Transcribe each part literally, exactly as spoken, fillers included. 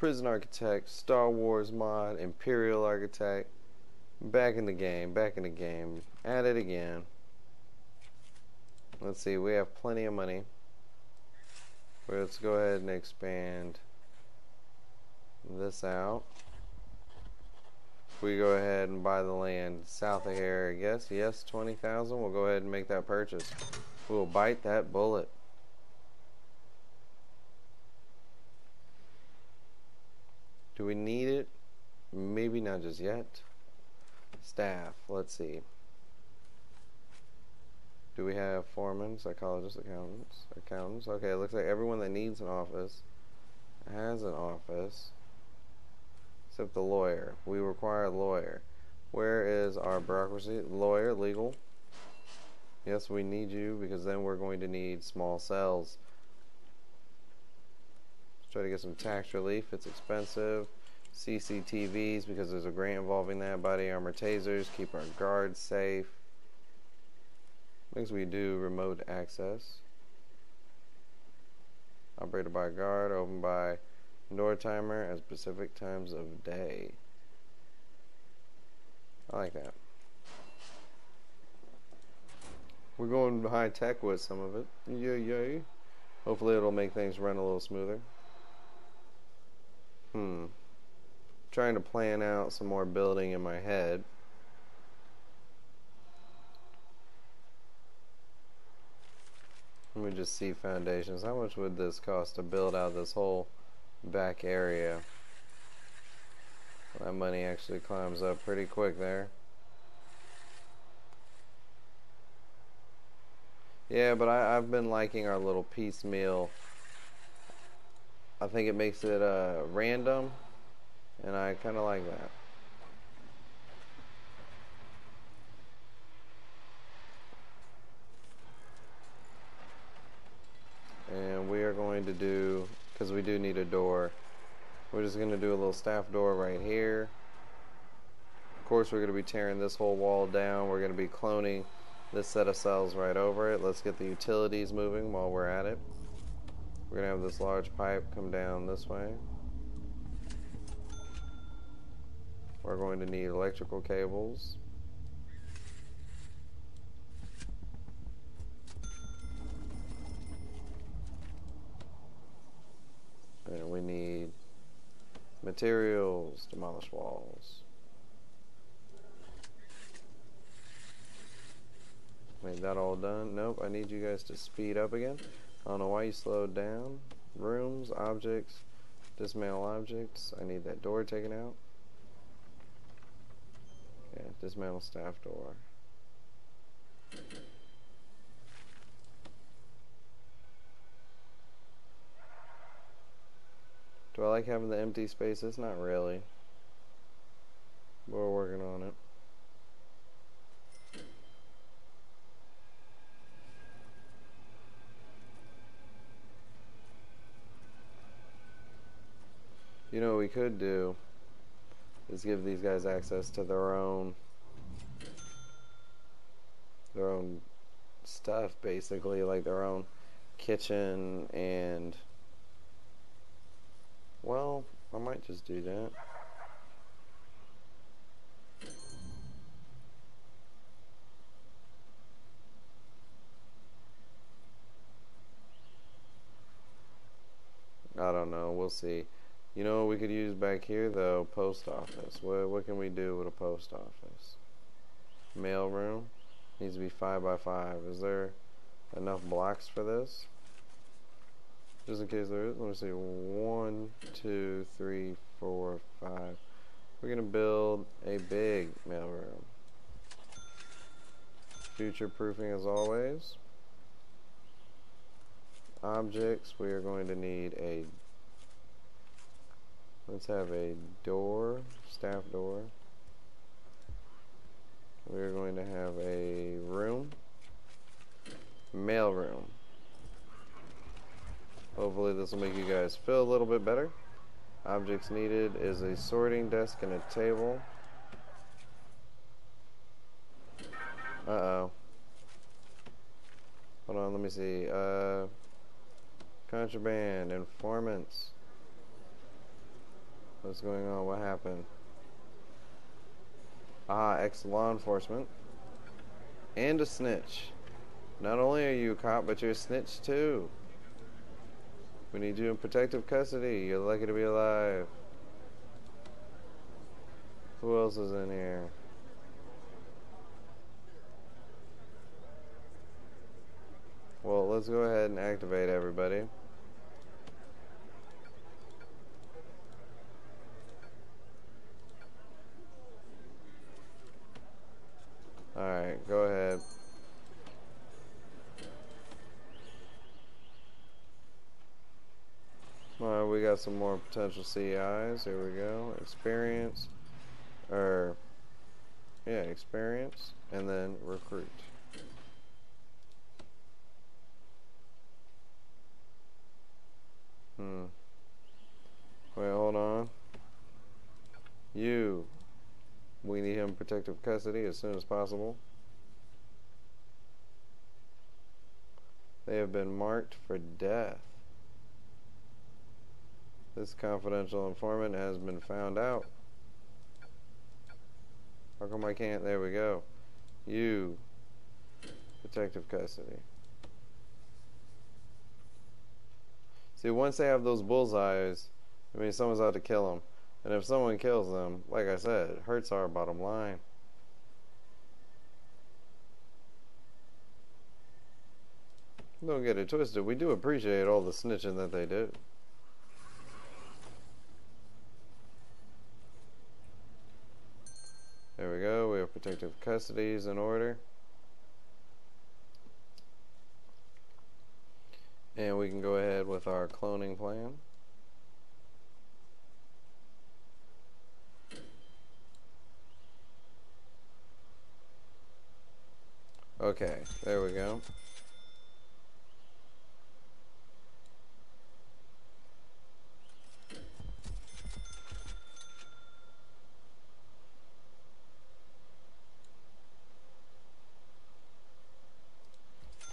Prison Architect, Star Wars Mod, Imperial Architect. Back in the game, back in the game. At it again. Let's see, we have plenty of money. Let's go ahead and expand this out. We go ahead and buy the land south of here, I guess. Yes, twenty thousand. We'll go ahead and make that purchase. We'll bite that bullet. Do we need it? Maybe not just yet. Staff, let's see. Do we have foremen, psychologists, accountants, accountants? Okay, it looks like everyone that needs an office has an office. Except the lawyer. We require a lawyer. Where is our bureaucracy? Lawyer, legal. Yes, we need you because then we're going to need small cells. Let's try to get some tax relief. It's expensive. C C T Vs because there's a grant involving that. Body armor, tasers. Keep our guards safe. Next we do remote access. Operated by guard, open by door timer at specific times of day. I like that. We're going high tech with some of it. Yeah, yeah. Hopefully it'll make things run a little smoother. Hmm. Trying to plan out some more building in my head. Let me just see foundations. How much would this cost to build out this whole back area? That money actually climbs up pretty quick there. Yeah, but I, I've been liking our little piecemeal. I think it makes it uh, random, and I kind of like that. And we are going to do, because we do need a door, we're just going to do a little staff door right here. Of course, we're going to be tearing this whole wall down. We're going to be cloning this set of cells right over it. Let's get the utilities moving while we're at it. We're going to have this large pipe come down this way. We're going to need electrical cables. And we need materials, demolish walls. Made that all done. Nope, I need you guys to speed up again. I don't know why you slowed down. Rooms, objects, dismantle objects. I need that door taken out. Yeah, dismantle staff door. Do I like having the empty spaces? Not really. We're working on it. You know what we could do is give these guys access to their own their own stuff, basically, like their own kitchen and... Well, I might just do that. I don't know, we'll see. You know what we could use back here though? Post office. What, what can we do with a post office? Mail room. Needs to be five by five. Is there enough blocks for this? Just in case there is, let me see. One, two, three, four, five. We're gonna build a big mailroom. Future proofing as always. Objects. We are going to need a. Let's have a door, staff door. We are going to have a room, mailroom. Hopefully this will make you guys feel a little bit better. Objects needed is a sorting desk and a table. Uh-oh. Hold on, let me see. Uh, contraband, informants. What's going on? What happened? Ah, ex-law enforcement. And a snitch. Not only are you a cop, but you're a snitch too. We need you in protective custody. You're lucky to be alive. Who else is in here? Well, let's go ahead and activate everybody. Alright, go ahead. Alright, we got some more potential C Is. Here we go. Experience. Or, yeah, experience. And then recruit. Hmm. Wait, hold on. You. We need him in protective custody as soon as possible. They have been marked for death. This confidential informant has been found out. How come I can't? There we go. You. Protective custody. See, once they have those bullseyes, I mean, someone's out to kill them. And if someone kills them, like I said, it hurts our bottom line. Don't get it twisted. We do appreciate all the snitching that they do. There we go. We have protective custodies in order. And we can go ahead with our cloning plan. Okay, there we go.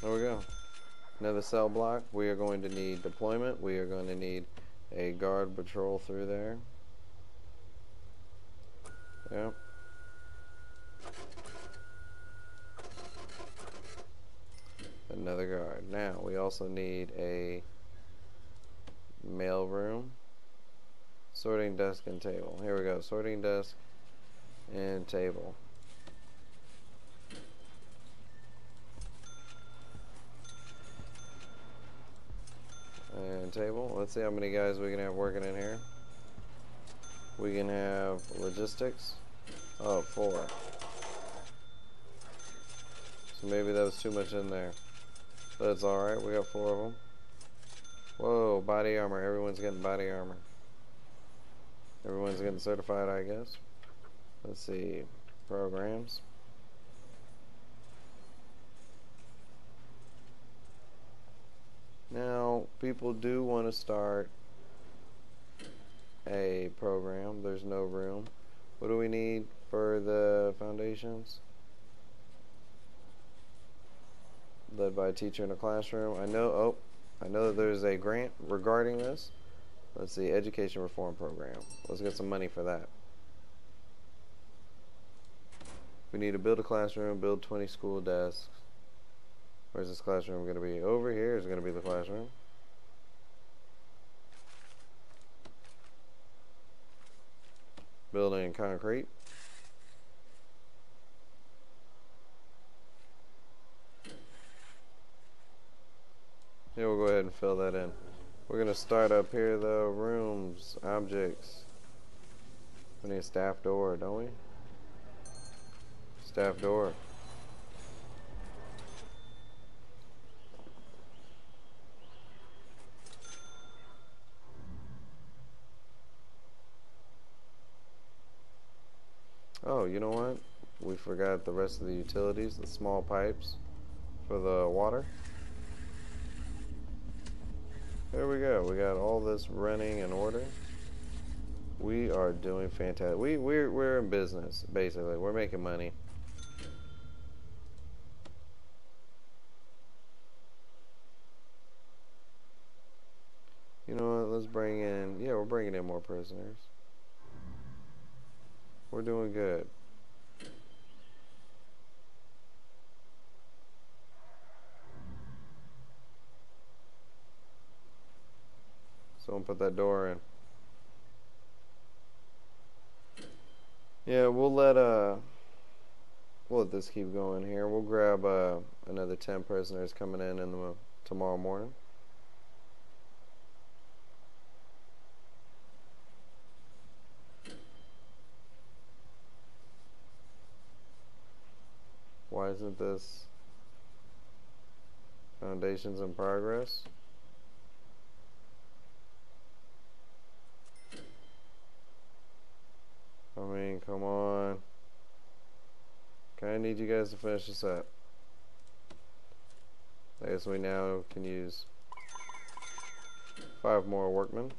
There we go. Another cell block. We are going to need deployment. We are going to need a guard patrol through there. Yep. Another guard. Now we also need a mail room, sorting desk and table. Here we go, sorting desk and table. And table. Let's see how many guys we can have working in here. We can have logistics. Oh, four. So maybe that was too much in there. But it's alright, we got four of them. Whoa, body armor. Everyone's getting body armor. Everyone's getting certified, I guess. Let's see. Programs. Now, people do want to start a program. There's no room. What do we need for the foundations? Led by a teacher in a classroom. I know oh I know that there's a grant regarding this. Let's see, education reform program. Let's get some money for that. We need to build a classroom, build twenty school desks. Where's this classroom gonna be? Over here is gonna be the classroom. Building concrete. Yeah, we'll go ahead and fill that in. We're gonna start up here though. Rooms, objects. We need a staff door, don't we? Staff door. Oh, you know what? We forgot the rest of the utilities, the small pipes for the water. There we go. We got all this running in order. We are doing fantastic. We we're we're in business basically. We're making money. You know what? Let's bring in. Yeah, we're bringing in more prisoners. We're doing good. Someone put that door in. Yeah, we'll let uh we'll let this keep going here. We'll grab uh another ten prisoners coming in in the, tomorrow morning. Why isn't this foundations in progress? I mean, come on. Okay, I need you guys to finish this up. I guess we now can use five more workmen.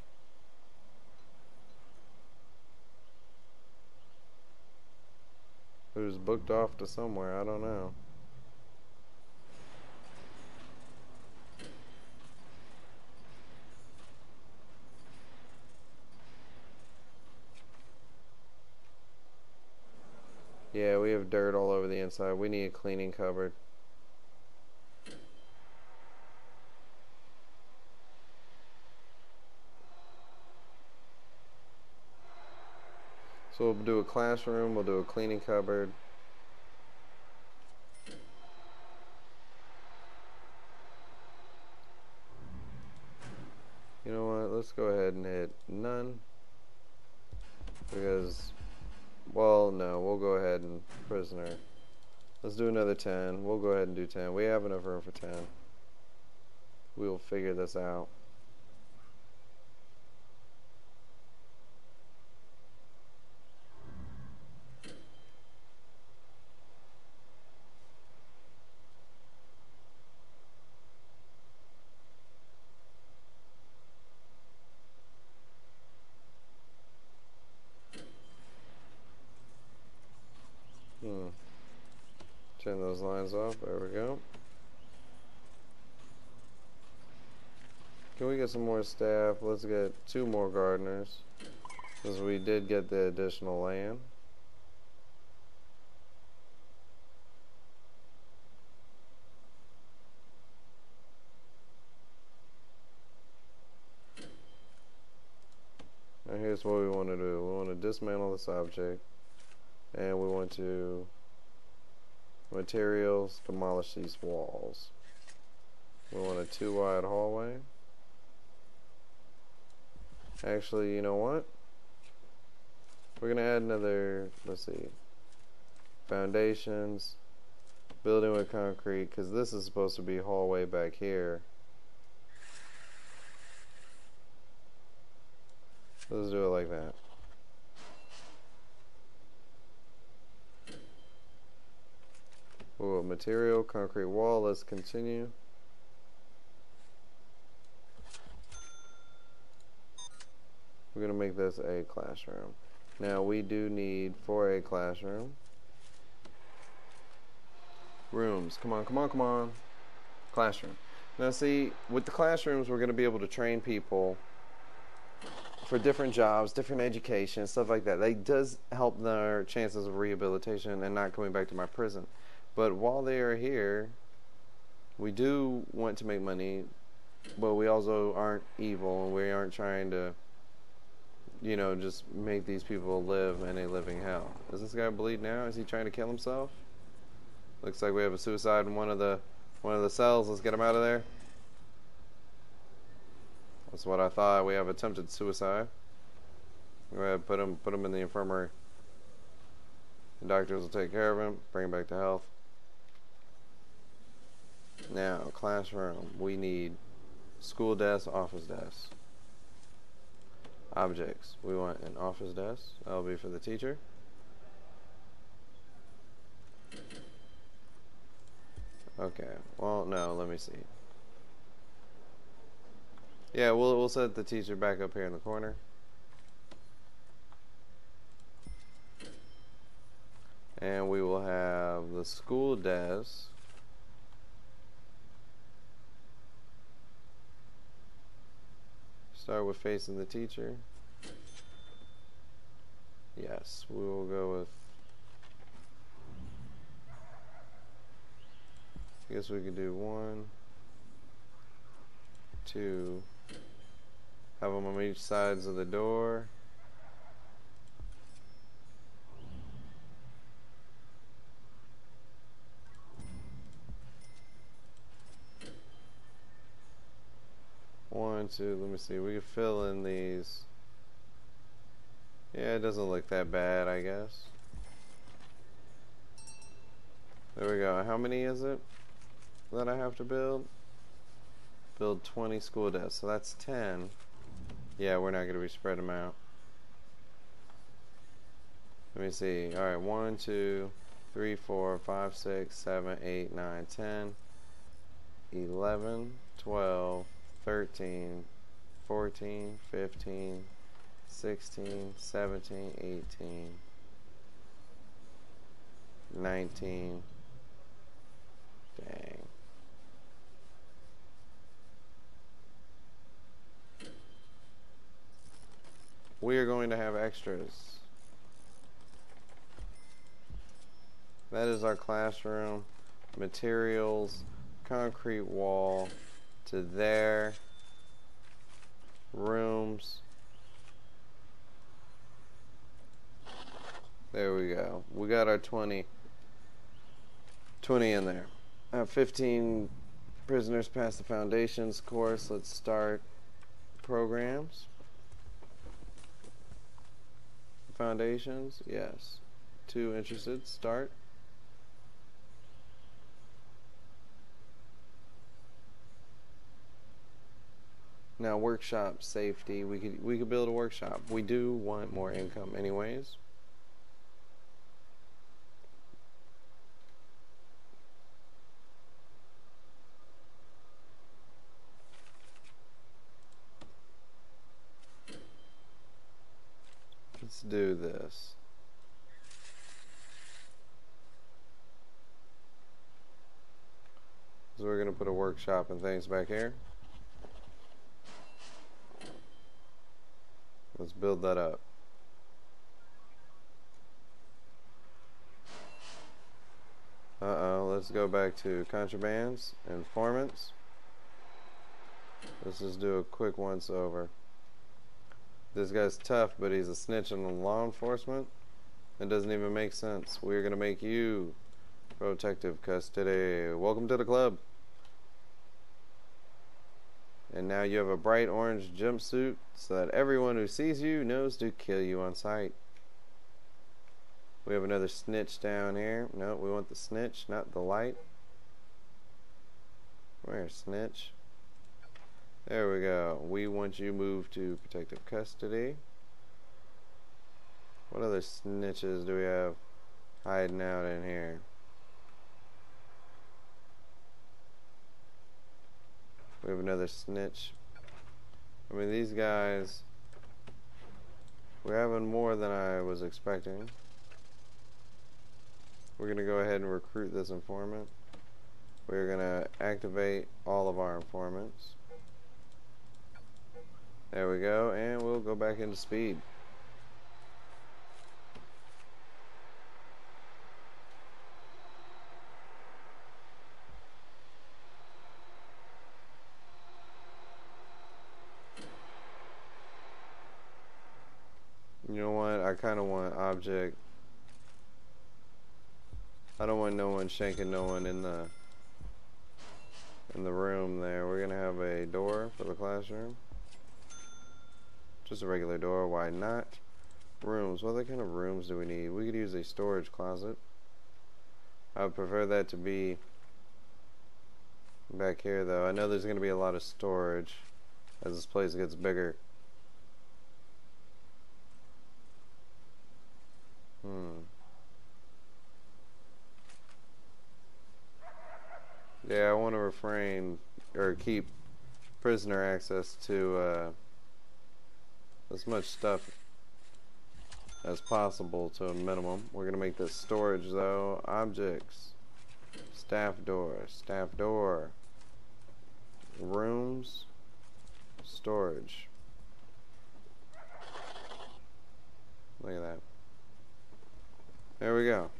Who's booked off to somewhere, I don't know. Yeah, we have dirt all over the inside. We need a cleaning cupboard. So we'll do a classroom, we'll do a cleaning cupboard. You know what, let's go ahead and hit none. Because, well, no, we'll go ahead and prisoner. Let's do another ten. We'll go ahead and do ten. We have enough room for ten. We'll figure this out. Turn those lines off. There we go. Can we get some more staff? Let's get two more gardeners, since we did get the additional land. Now here's what we want to do. We want to dismantle this object, and we want to materials, demolish these walls. We want a two wide hallway. Actually, you know what? We're gonna add another, let's see, foundations, building with concrete, because this is supposed to be hallway back here. Let's do it like that. Ooh, material, concrete wall, let's continue. We're gonna make this a classroom. Now we do need, for a classroom, rooms. Come on, come on, come on. Classroom. Now see, with the classrooms we're gonna be able to train people for different jobs, different education, stuff like that. That does help their chances of rehabilitation and not coming back to my prison. But while they are here, we do want to make money, but we also aren't evil, and we aren't trying to, you know, just make these people live in a living hell. Does this guy bleed now? Is he trying to kill himself? Looks like we have a suicide in one of the one of the cells. Let's get him out of there. That's what I thought. We have attempted suicide. Go ahead, put him put him in the infirmary. The doctors will take care of him, bring him back to health. Now, classroom, we need school desk, office desk. Objects, we want an office desk, that'll be for the teacher. Okay, well, no, let me see. Yeah, we'll, we'll set the teacher back up here in the corner. And we will have the school desk. Start with facing the teacher. Yes, we'll go with, I guess we could do one, two, have them on each sides of the door. One, two, let me see, we could fill in these. Yeah, it doesn't look that bad, I guess. There we go. How many is it that I have to build? Build twenty school desks, so that's ten. Yeah, we're not going to be spreading them out. Let me see. Alright, one, two, three, four, five, six, seven, eight, nine, ten, eleven, twelve, thirteen, fourteen, fifteen, sixteen, seventeen, eighteen, nineteen. Dang. We are going to have extras. That is our classroom. Materials, concrete wall to there. Rooms. There we go. We got our twenty, twenty in there. Uh, fifteen prisoners passed the foundations course. Let's start programs. Foundations, yes. Two interested, start. Now workshop safety, we could we could build a workshop. We do want more income anyways. Let's do this. So we're going to put a workshop and things back here. Let's build that up. Uh-oh, let's go back to contrabands, informants. Let's just do a quick once over. This guy's tough, but he's a snitch on law enforcement. It doesn't even make sense. We're going to make you protective custody. Welcome to the club. And now you have a bright orange jumpsuit so that everyone who sees you knows to kill you on sight. We have another snitch down here. No, we want the snitch, not the light. Where's snitch? There we go. We want you moved to protective custody. What other snitches do we have hiding out in here? We have another snitch. I mean, these guys, we're having more than I was expecting. We're going to go ahead and recruit this informant. We're going to activate all of our informants. There we go, and we'll go back into speed. You know what, I kind of want object. I don't want no one shanking no one in the in the room there. We're gonna have a door for the classroom, just a regular door, why not. Rooms, what other kind of rooms do we need? We could use a storage closet. I would prefer that to be back here though. I know there's gonna be a lot of storage as this place gets bigger. Hmm. Yeah, I want to refrain or keep prisoner access to uh, as much stuff as possible to a minimum. We're going to make this storage though. Objects, staff door, staff door, rooms, storage. Look at that. There we go.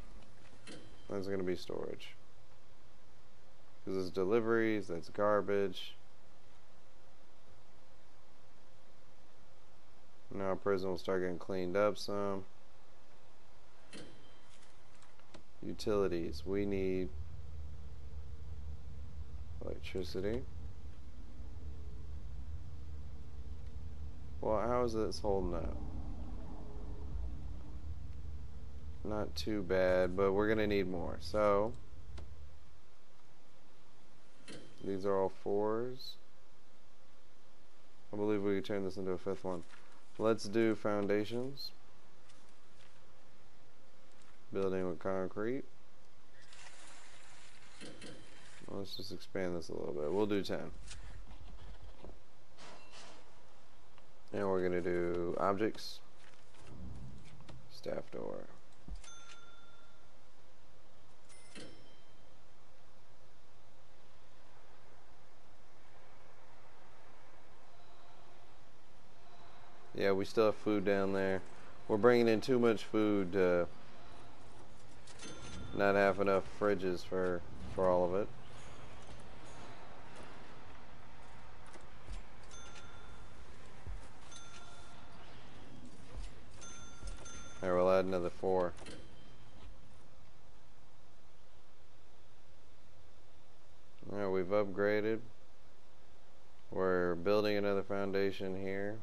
That's going to be storage. Because there's deliveries, that's garbage. Now prison will start getting cleaned up some. Utilities. We need electricity. Well, how is this holding up? Not too bad, but we're going to need more. So, these are all fours. I believe we could turn this into a fifth one. Let's do foundations. Building with concrete. Let's just expand this a little bit. We'll do ten. And we're going to do objects. Staff door. Yeah, we still have food down there. We're bringing in too much food to not have enough fridges for, for all of it. There, we'll add another four. Now we've upgraded. We're building another foundation here.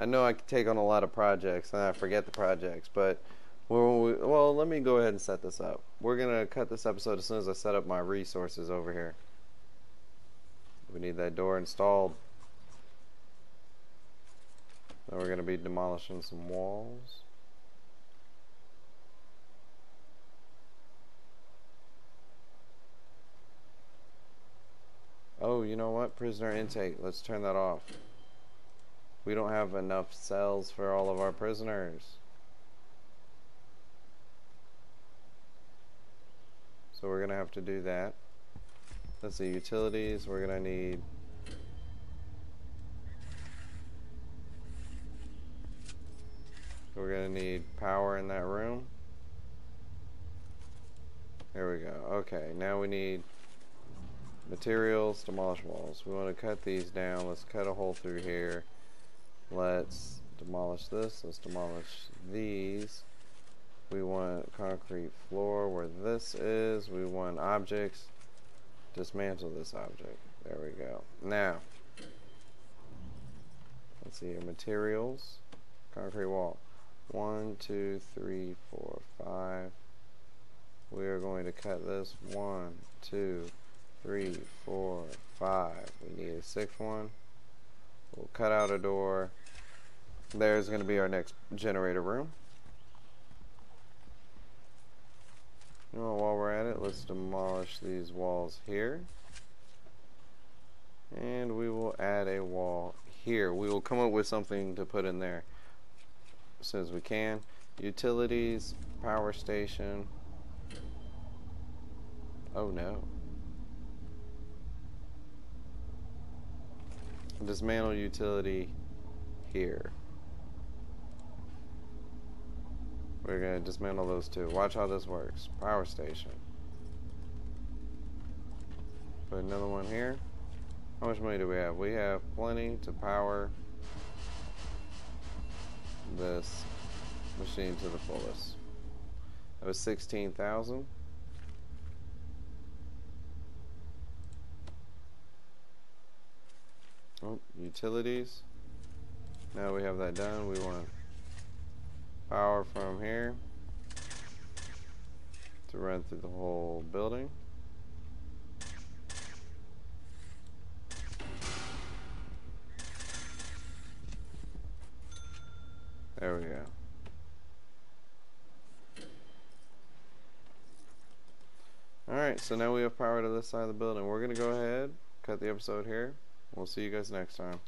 I know I could take on a lot of projects and I forget the projects, but when we, well, let me go ahead and set this up. We're going to cut this episode as soon as I set up my resources over here. We need that door installed. Now we're going to be demolishing some walls. Oh, you know what? Prisoner intake. Let's turn that off. We don't have enough cells for all of our prisoners. So we're going to have to do that. Let's see, utilities, we're going to need We're going to need power in that room. There we go. Okay, now we need materials, demolish walls. We want to cut these down. Let's cut a hole through here. Let's demolish this. Let's demolish these. We want concrete floor where this is. We want objects. Dismantle this object. There we go. Now, let's see here. Materials. Concrete wall. One, two, three, four, five. We are going to cut this. One, two, three, four, five. We need a sixth one. We'll cut out a door. There's going to be our next generator room. You know, while we're at it, let's demolish these walls here. And we will add a wall here. We will come up with something to put in there as soon as we can. Utilities, power station. Oh no. Dismantle utility here. We're going to dismantle those two. Watch how this works. Power station. Put another one here. How much money do we have? We have plenty to power this machine to the fullest. That was sixteen thousand. Oh, utilities. Now we have that done. We want power from here to run through the whole building. There we go. Alright, so now we have power to this side of the building. We're going to go ahead, cut the episode here. We'll see you guys next time.